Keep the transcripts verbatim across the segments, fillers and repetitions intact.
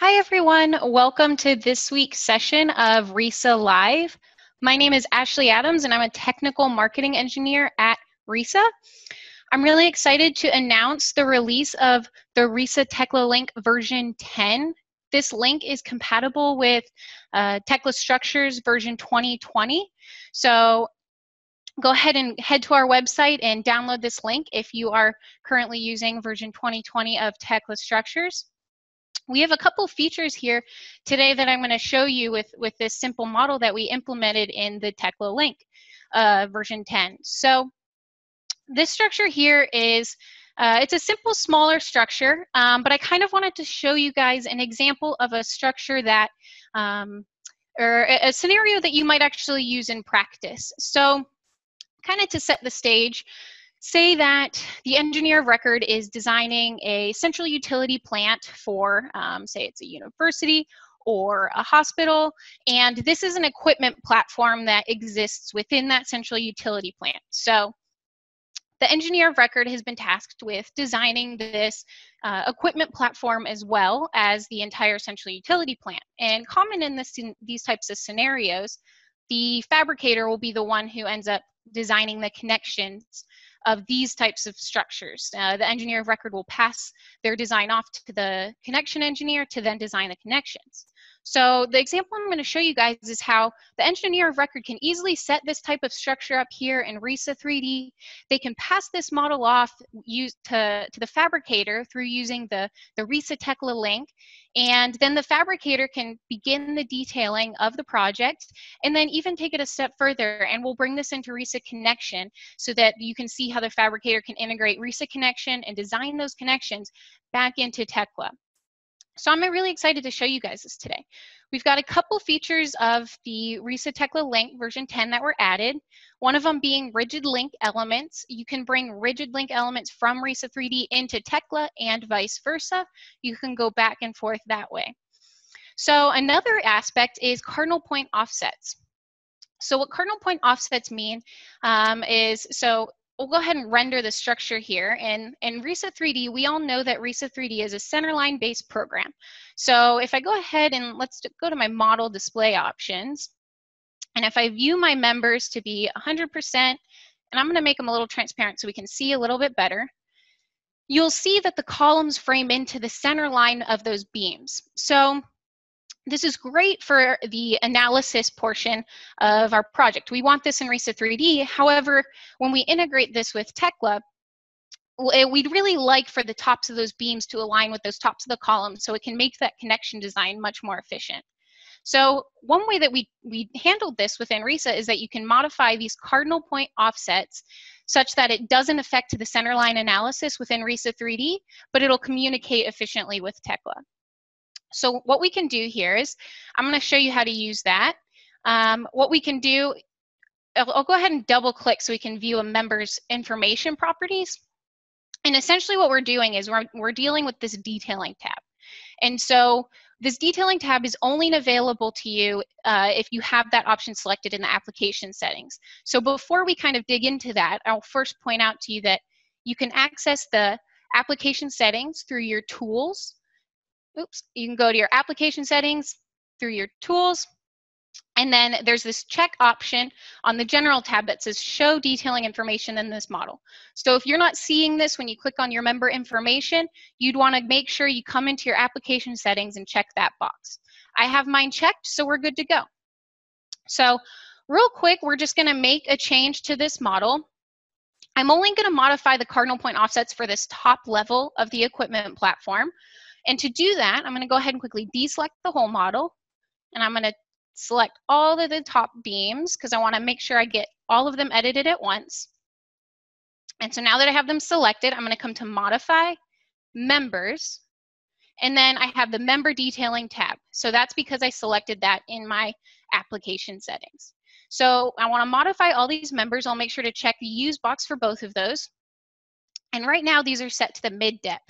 Hi everyone, welcome to this week's session of RISA Live. My name is Ashley Adams and I'm a technical marketing engineer at RISA. I'm really excited to announce the release of the RISA-Tekla Link version ten. This link is compatible with uh, Tekla Structures version twenty twenty. So go ahead and head to our website and download this link if you are currently using version twenty twenty of Tekla Structures. We have a couple features here today that I'm going to show you with, with this simple model that we implemented in the Tekla Link uh, version ten. So this structure here is, uh, it's a simple smaller structure, um, but I kind of wanted to show you guys an example of a structure that, um, or a, a scenario that you might actually use in practice. So kind of to set the stage, say that the engineer of record is designing a central utility plant for, um, say it's a university or a hospital, and this is an equipment platform that exists within that central utility plant. So the engineer of record has been tasked with designing this uh, equipment platform as well as the entire central utility plant. And common in this, in these types of scenarios, the fabricator will be the one who ends up designing the connections of these types of structures. Uh, the engineer of record will pass their design off to the connection engineer to then design the connections. So the example I'm going to show you guys is how the engineer of record can easily set this type of structure up here in RISA three D. They can pass this model off use to, to the fabricator through using the, the RISA-Tekla link, and then the fabricator can begin the detailing of the project and then even take it a step further, and we'll bring this into RISA Connection so that you can see how the fabricator can integrate RISA Connection and design those connections back into Tekla. So I'm really excited to show you guys this today. We've got a couple features of the RISA-Tekla Link version ten that were added. One of them being rigid link elements. You can bring rigid link elements from RISA three D into Tekla and vice versa. You can go back and forth that way. So another aspect is cardinal point offsets. So what cardinal point offsets mean um, is, so we'll go ahead and render the structure here. And in RISA three D, we all know that RISA three D is a centerline-based program. So if I go ahead and let's go to my model display options, and if I view my members to be one hundred percent, and I'm going to make them a little transparent so we can see a little bit better, you'll see that the columns frame into the center line of those beams. So this is great for the analysis portion of our project. We want this in RISA three D. However, when we integrate this with Tekla, we'd really like for the tops of those beams to align with those tops of the columns so it can make that connection design much more efficient. So one way that we, we handled this within RISA is that you can modify these cardinal point offsets such that it doesn't affect the centerline analysis within RISA three D, but it'll communicate efficiently with Tekla. So what we can do here is, I'm going to show you how to use that. Um, what we can do, I'll, I'll go ahead and double click so we can view a member's information properties. And essentially what we're doing is we're, we're dealing with this detailing tab. And so this detailing tab is only available to you uh, if you have that option selected in the application settings. So before we kind of dig into that, I'll first point out to you that you can access the application settings through your tools. Oops, you can go to your application settings through your tools, and then there's this check option on the general tab that says show detailing information in this model. So if you're not seeing this when you click on your member information, you'd want to make sure you come into your application settings and check that box. I have mine checked, so we're good to go. So real quick, we're just going to make a change to this model. I'm only going to modify the cardinal point offsets for this top level of the equipment platform. And to do that, I'm going to go ahead and quickly deselect the whole model, and I'm going to select all of the top beams because I want to make sure I get all of them edited at once. And so now that I have them selected, I'm going to come to Modify, Members, and then I have the Member Detailing tab. So that's because I selected that in my application settings. So I want to modify all these members. I'll make sure to check the Use box for both of those. And right now, these are set to the mid-depth.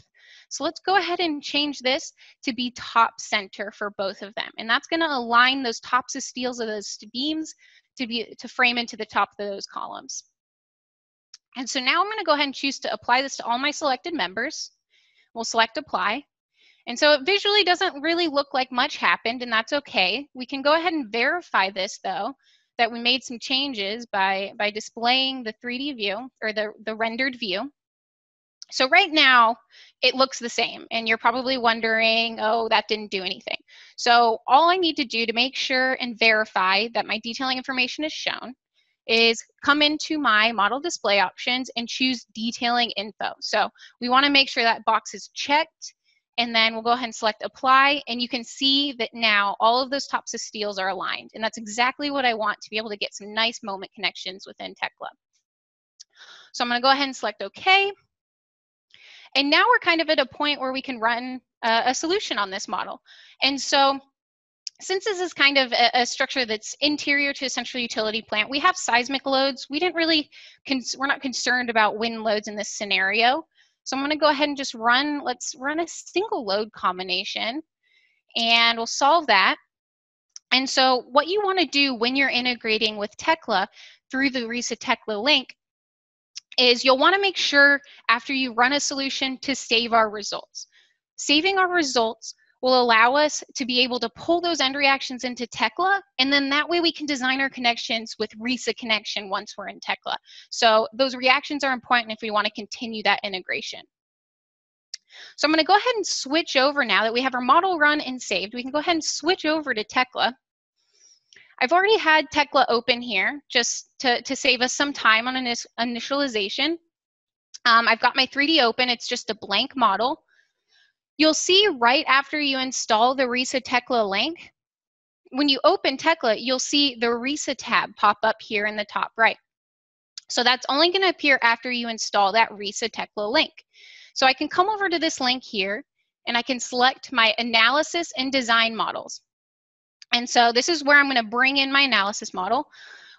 So let's go ahead and change this to be top center for both of them. And that's going to align those tops of steels of those beams to, be, to frame into the top of those columns. And so now I'm going to go ahead and choose to apply this to all my selected members. We'll select apply. And so it visually doesn't really look like much happened, and that's okay. We can go ahead and verify this though, that we made some changes by, by displaying the three D view or the, the rendered view. So right now it looks the same, and you're probably wondering, oh, that didn't do anything. So all I need to do to make sure and verify that my detailing information is shown is come into my model display options and choose detailing info. So we want to make sure that box is checked, and then we'll go ahead and select apply, and you can see that now all of those tops of steels are aligned, and that's exactly what I want to be able to get some nice moment connections within Tekla. So I'm going to go ahead and select okay. And now we're kind of at a point where we can run a, a solution on this model. And so since this is kind of a, a structure that's interior to a central utility plant, we have seismic loads. We didn't really, we're not concerned about wind loads in this scenario. So I'm going to go ahead and just run, let's run a single load combination, and we'll solve that. And so what you want to do when you're integrating with Tekla through the RISA-Tekla Link is you'll want to make sure after you run a solution to save our results. Saving our results will allow us to be able to pull those end reactions into Tekla, and then that way we can design our connections with RISA Connection once we're in Tekla. So those reactions are important if we want to continue that integration. So I'm going to go ahead and switch over now that we have our model run and saved. We can go ahead and switch over to Tekla. I've already had Tekla open here just to, to save us some time on an initialization. Um, I've got my three D open, it's just a blank model. You'll see right after you install the RISA-Tekla Link, when you open Tekla, you'll see the RISA tab pop up here in the top right. So that's only gonna appear after you install that RISA-Tekla Link. So I can come over to this link here, and I can select my analysis and design models. And so this is where I'm going to bring in my analysis model.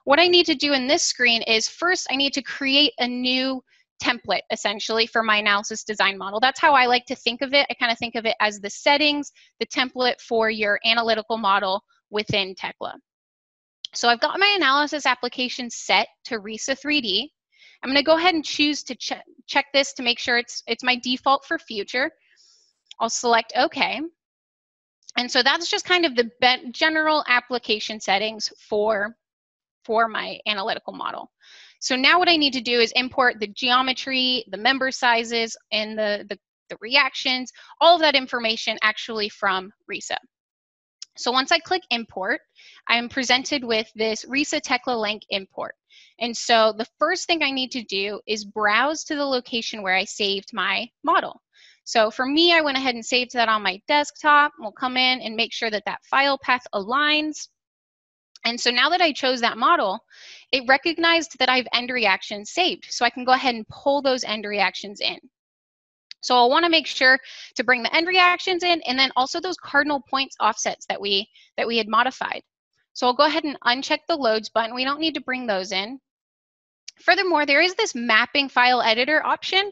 What I need to do in this screen is first I need to create a new template essentially for my analysis design model. That's how I like to think of it. I kind of think of it as the settings, the template for your analytical model within Tekla. So I've got my analysis application set to RISA three D. I'm going to go ahead and choose to ch check this to make sure it's, it's my default for future. I'll select OK. And so that's just kind of the general application settings for, for my analytical model. So now what I need to do is import the geometry, the member sizes, and the, the, the reactions, all of that information actually from RISA. So once I click import, I'm presented with this RISA-Tekla Link import. And so the first thing I need to do is browse to the location where I saved my model. So for me, I went ahead and saved that on my desktop. We'll come in and make sure that that file path aligns. And so now that I chose that model, it recognized that I have end reactions saved. So I can go ahead and pull those end reactions in. So I'll want to make sure to bring the end reactions in, and then also those cardinal points offsets that we, that we had modified. So I'll go ahead and uncheck the loads button. We don't need to bring those in. Furthermore, there is this mapping file editor option.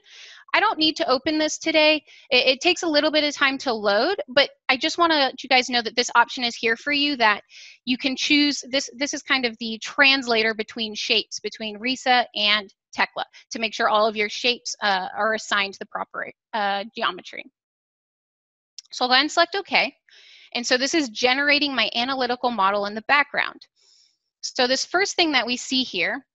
I don't need to open this today. It, it takes a little bit of time to load, but I just want to let you guys know that this option is here for you, that you can choose. This, this is kind of the translator between shapes, between RISA and Tekla, to make sure all of your shapes uh, are assigned the proper uh, geometry. So I'll go ahead and select OK. And so this is generating my analytical model in the background. So this first thing that we see here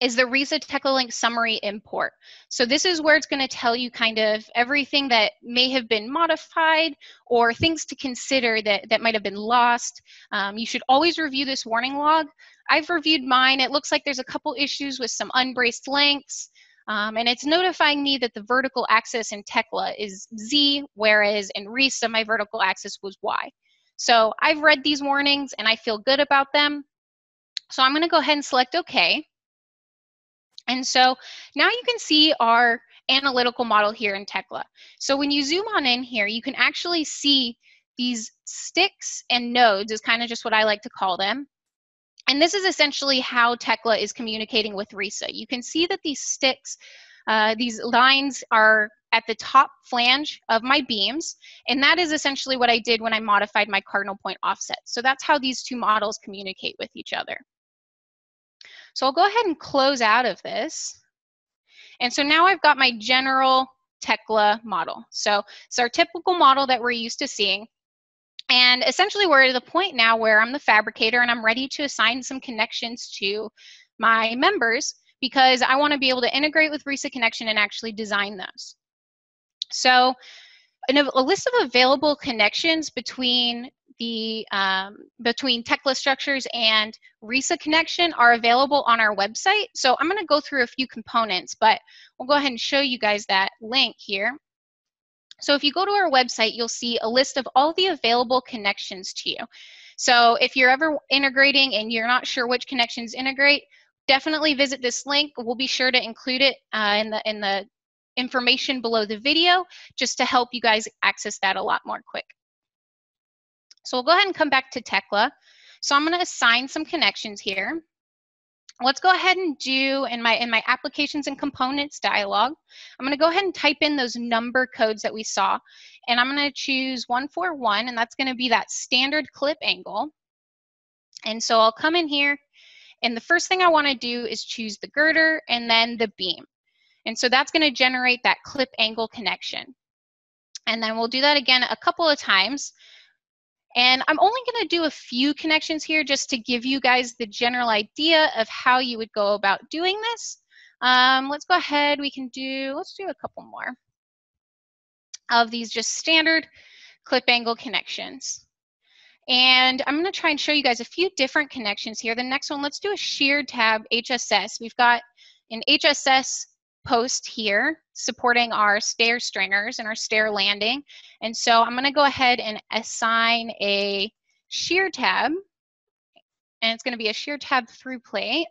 is the RISA-Tekla Link summary import. So this is where it's going to tell you kind of everything that may have been modified or things to consider that, that might have been lost. Um, you should always review this warning log. I've reviewed mine. It looks like there's a couple issues with some unbraced lengths, um, and it's notifying me that the vertical axis in Tekla is Z, whereas in RISA, my vertical axis was Y. So I've read these warnings, and I feel good about them. So I'm going to go ahead and select OK. And so now you can see our analytical model here in Tekla. So when you zoom on in here, you can actually see these sticks and nodes is kind of just what I like to call them. And this is essentially how Tekla is communicating with RISA. You can see that these sticks, uh, these lines are at the top flange of my beams. And that is essentially what I did when I modified my cardinal point offset. So that's how these two models communicate with each other. So I'll go ahead and close out of this. And so now I've got my general Tekla model. So it's our typical model that we're used to seeing. And essentially we're at the point now where I'm the fabricator and I'm ready to assign some connections to my members because I want to be able to integrate with RISA Connection and actually design those. So a list of available connections between the um, between Tekla Structures and RISA Connection are available on our website. So I'm going to go through a few components, but we'll go ahead and show you guys that link here. So if you go to our website, you'll see a list of all the available connections to you. So if you're ever integrating and you're not sure which connections integrate, definitely visit this link. We'll be sure to include it uh, in the in the information below the video just to help you guys access that a lot more quick. So we'll go ahead and come back to Tekla. So I'm going to assign some connections here. Let's go ahead and do in my in my applications and components dialog, I'm going to go ahead and type in those number codes that we saw, and I'm going to choose one four one, and that's going to be that standard clip angle. And so I'll come in here, and the first thing I want to do is choose the girder and then the beam. And so that's going to generate that clip angle connection. And then we'll do that again a couple of times. And I'm only going to do a few connections here just to give you guys the general idea of how you would go about doing this. Um, let's go ahead. We can do, let's do a couple more of these just standard clip angle connections. And I'm going to try and show you guys a few different connections here. The next one, let's do a shared tab H S S. We've got an H S S post here supporting our stair stringers and our stair landing. And so I'm going to go ahead and assign a shear tab, and it's going to be a shear tab through plate,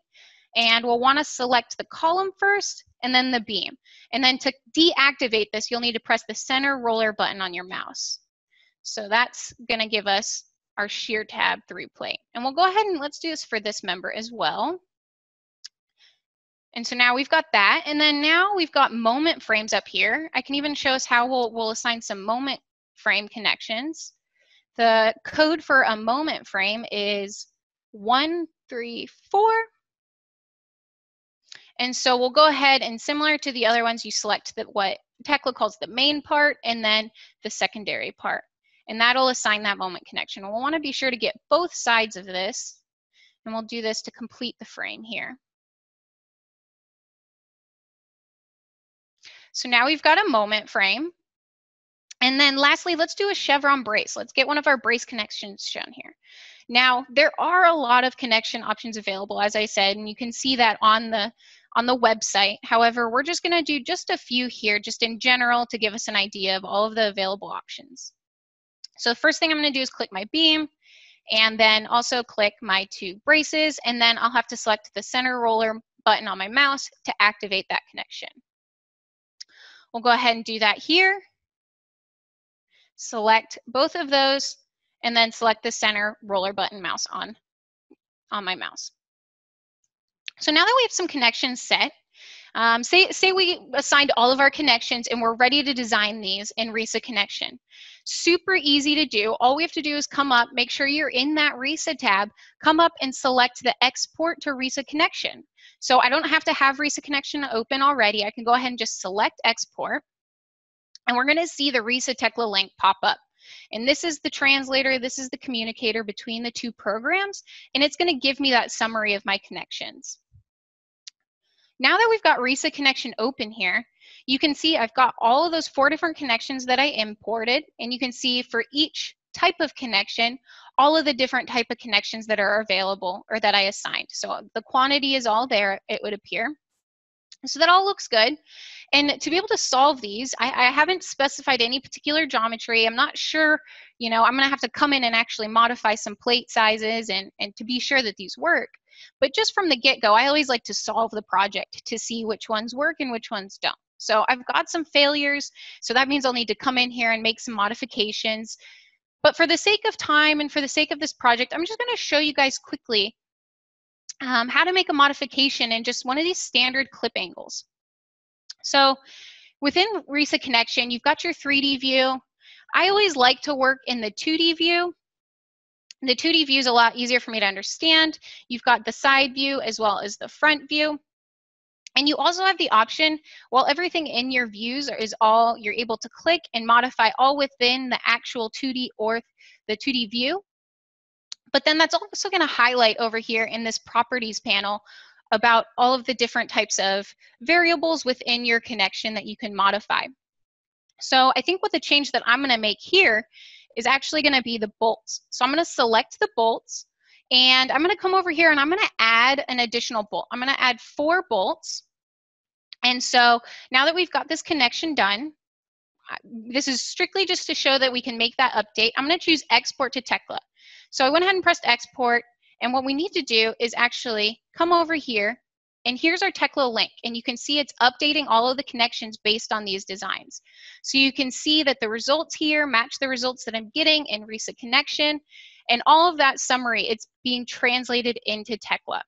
and we'll want to select the column first and then the beam. And then to deactivate this, you'll need to press the center roller button on your mouse. So that's going to give us our shear tab through plate. And we'll go ahead and let's do this for this member as well. And so now we've got that. And then now we've got moment frames up here. I can even show us how we'll, we'll assign some moment frame connections. The code for a moment frame is one, three, four. And so we'll go ahead and similar to the other ones, you select the, what Tekla calls the main part and then the secondary part. And that'll assign that moment connection. We'll wanna be sure to get both sides of this. And we'll do this to complete the frame here. So now we've got a moment frame. And then lastly, let's do a chevron brace. Let's get one of our brace connections shown here. Now, there are a lot of connection options available, as I said, and you can see that on the, on the website. However, we're just gonna do just a few here, just in general, to give us an idea of all of the available options. So the first thing I'm gonna do is click my beam, and then also click my two braces, and then I'll have to select the center roller button on my mouse to activate that connection. We'll go ahead and do that here. Select both of those and then select the center roller button mouse on, on my mouse. So now that we have some connections set, um, say, say we assigned all of our connections and we're ready to design these in RISA Connection. Super easy to do. All we have to do is come up, make sure you're in that RISA tab, come up and select the export to RISA Connection. So I don't have to have RISA Connection open already. I can go ahead and just select export. And we're gonna see the RISA-Tekla link pop up. And this is the translator, this is the communicator between the two programs, and it's gonna give me that summary of my connections. Now that we've got RISA Connection open here, you can see I've got all of those four different connections that I imported, and you can see for each type of connection, all of the different type of connections that are available or that I assigned. So the quantity is all there, it would appear. So that all looks good. And to be able to solve these, I, I haven't specified any particular geometry. I'm not sure, you know, I'm gonna have to come in and actually modify some plate sizes and, and to be sure that these work. But just from the get-go, I always like to solve the project to see which ones work and which ones don't. So I've got some failures. So that means I'll need to come in here and make some modifications. But for the sake of time and for the sake of this project, I'm just gonna show you guys quickly um, how to make a modification in just one of these standard clip angles. So within RISA Connection, you've got your three D view. I always like to work in the two D view. The two D view is a lot easier for me to understand. You've got the side view as well as the front view. And you also have the option, while everything in your views is all, you're able to click and modify all within the actual two D or the two D view. But then that's also going to highlight over here in this properties panel about all of the different types of variables within your connection that you can modify. So I think what the change that I'm going to make here is actually going to be the bolts. So I'm going to select the bolts. And I'm going to come over here and I'm going to add an additional bolt. I'm going to add four bolts. And so now that we've got this connection done, this is strictly just to show that we can make that update. I'm going to choose export to Tekla. So I went ahead and pressed export. And what we need to do is actually come over here. And here's our Tekla link. And you can see it's updating all of the connections based on these designs. So you can see that the results here match the results that I'm getting in RISA Connection. And all of that summary, it's being translated into Tekla.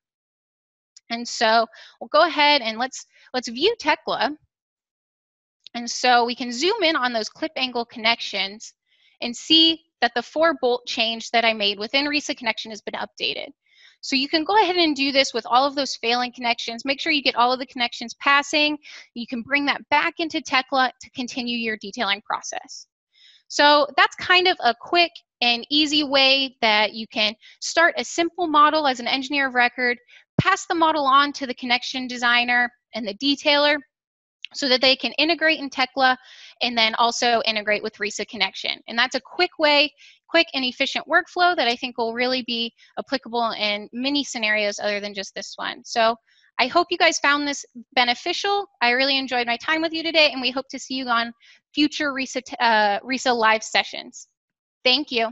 And so we'll go ahead and let's, let's view Tekla. And so we can zoom in on those clip angle connections and see that the four bolt change that I made within RISA Connection has been updated. So you can go ahead and do this with all of those failing connections. Make sure you get all of the connections passing. You can bring that back into Tekla to continue your detailing process. So that's kind of a quick and easy way that you can start a simple model as an engineer of record, pass the model on to the connection designer and the detailer so that they can integrate in Tekla and then also integrate with RISA Connection. And that's a quick way, quick and efficient workflow that I think will really be applicable in many scenarios other than just this one. So I hope you guys found this beneficial. I really enjoyed my time with you today, and we hope to see you on future RISA, uh, RISA Live sessions. Thank you.